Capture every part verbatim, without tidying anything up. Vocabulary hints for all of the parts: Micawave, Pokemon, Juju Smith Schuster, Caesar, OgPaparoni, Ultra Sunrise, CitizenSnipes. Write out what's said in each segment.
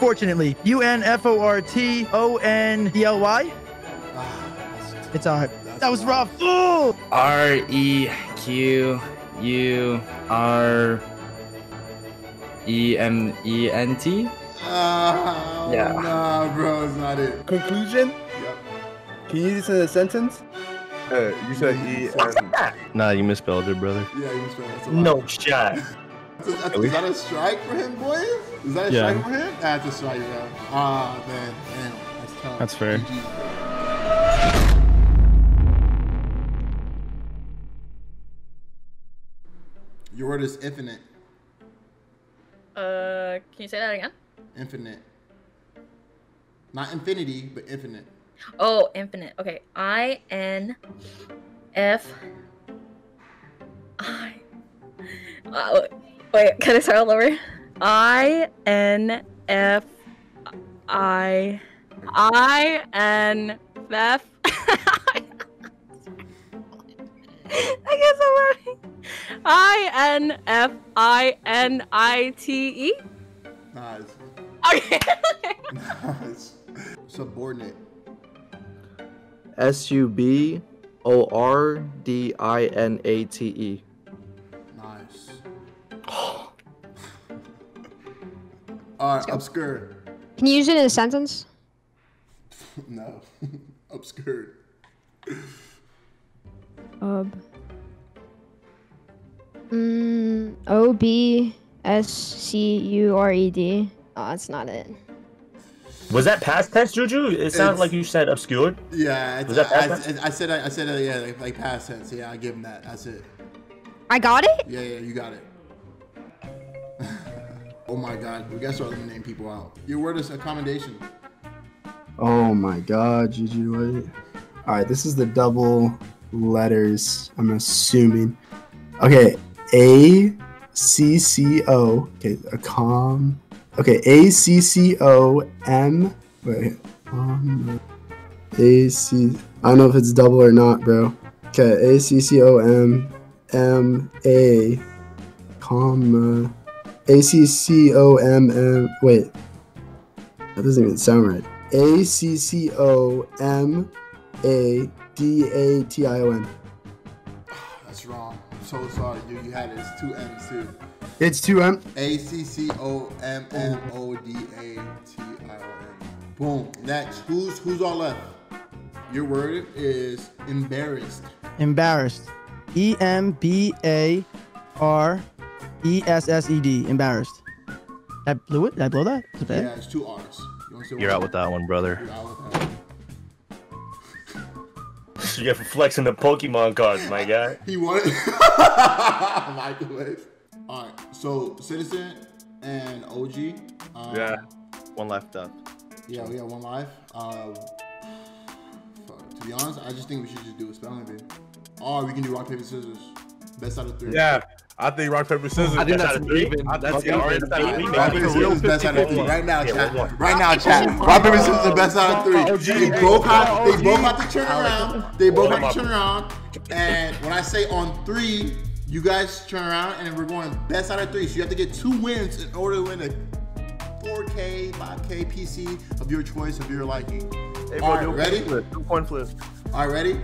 Fortunately. U N F O R T O N E L Y. It's all right. That was rough. Ooh! R E Q U R E M E N T. Uh, yeah. Nah, bro, it's not it. Conclusion? Yep. Can you use this in a sentence? Uh, you said E. Nah, you misspelled it, brother. Yeah, you misspelled it. No shot. Is that a strike for him, boys? Is that a yeah. strike for him? That's a strike, bro. Ah, oh, man. Damn, that's tough. That's fair. G G. Your word is infinite. Uh, can you say that again? Infinite. Not infinity, but infinite. Oh, infinite. Okay. I N F I. Uh, wait, can I start all over? I N F I I N F. I guess I'm right. I N F I N I T E? Nice. Okay. Nice. Subordinate. S U B O R D I N A T E. Nice. All right, obscure. Can you use it in a sentence? No. Obscure. Ob. Mm, O B S C U R E D. Oh, that's not it. Was that past tense, Juju? It sounded like you said obscured. Yeah, was that past I, I, I said I, I said uh, yeah, like, like past tense. Yeah, I give him that. That's it. I got it. Yeah, yeah, you got it. Oh my God, we gotta start eliminating people out. Your word is accommodation. Oh my God, Juju. All right, this is the double letters. I'm assuming. Okay. A C C O. Okay, a com. Okay, A C C O M. Wait, um, A C. I don't know if it's double or not, bro. Okay, A C C O M M A, comma, A C C O M M. Wait, that doesn't even sound right. A C C O M A D A T I O N. That's wrong. So sorry, dude. You had it. It's two M's too. It's two M. A C C O M M O D A T I O N. Boom. Next, who's who's all left? Your word is embarrassed. Embarrassed. E M B A R E S S E D. Embarrassed. Did I blew it. Did I blow that? Is it bad? Yeah, it's two R's. You You're out with that one, brother. You're out with that one. You get for flexing the Pokemon cards, my guy. He wanted microwave. All right, so Citizen and O G. Um, yeah, one left up. Yeah, we got one life. Uh, to be honest, I just think we should just do a spelling bee. Or we can do rock paper scissors. Best out of three. Yeah, I think rock paper scissors. I think best that's out of three. Even. I, that's the rock paper scissors best out of three right now, chat. Yeah, right now, chat. Rock paper scissors the best out of three. O G, they both got they both got to turn around. They both got to turn around. And when I say on three, you guys turn around, and we're going best out of three. So you have to get two wins in order to win a four K, five K P C of your choice, of your liking. Hey, bro, all right, ready? Two coin flip. All right, ready?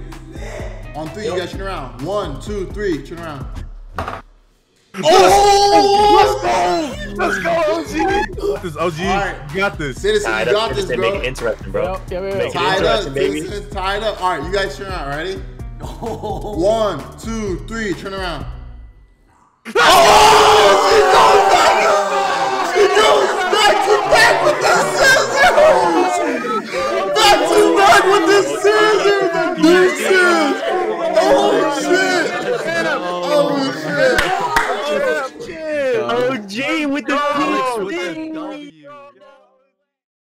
On three, you guys turn around. One, two, three, turn around. Oh! Let's go! Let's go, O G! Got this, O G. All right. You got this. Citizen, you got this, bro. Make it interesting, bro. Tied up, Citizen, tied up. All right, you guys turn around. Ready? One, two, three, turn around. Oh!